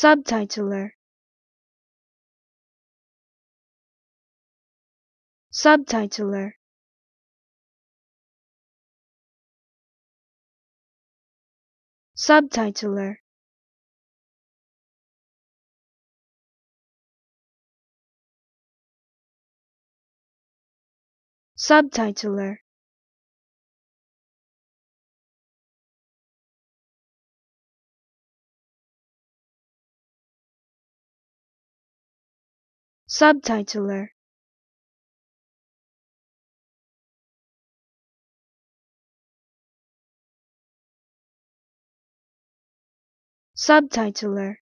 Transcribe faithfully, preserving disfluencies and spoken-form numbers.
Subtitler. Subtitler. Subtitler. Subtitler. Subtitler. Subtitler.